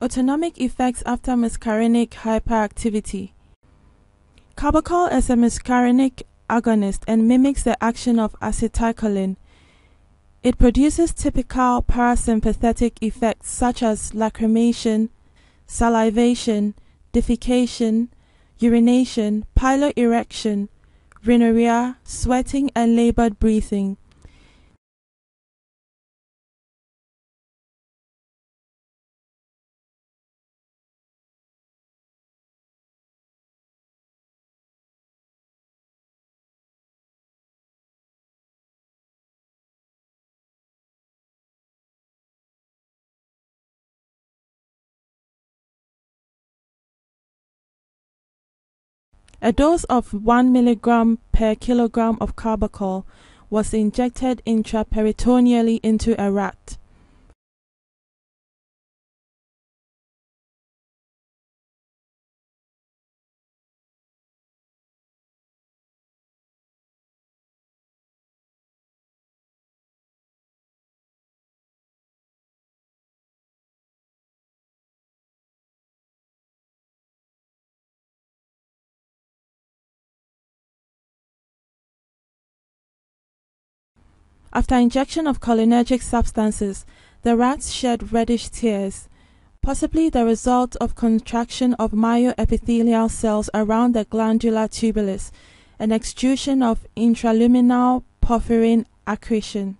Autonomic effects after muscarinic hyperactivity. Carbachol is a muscarinic agonist and mimics the action of acetylcholine. It produces typical parasympathetic effects such as lacrimation, salivation, defecation, urination, piloerection, rhinorrhea, sweating, and labored breathing. A dose of 1 mg per kilogram of Carbachol was injected intraperitoneally into a rat. After injection of cholinergic substances, the rats shed reddish tears, possibly the result of contraction of myoepithelial cells around the glandular tubulus and extrusion of intraluminal porphyrin accretion.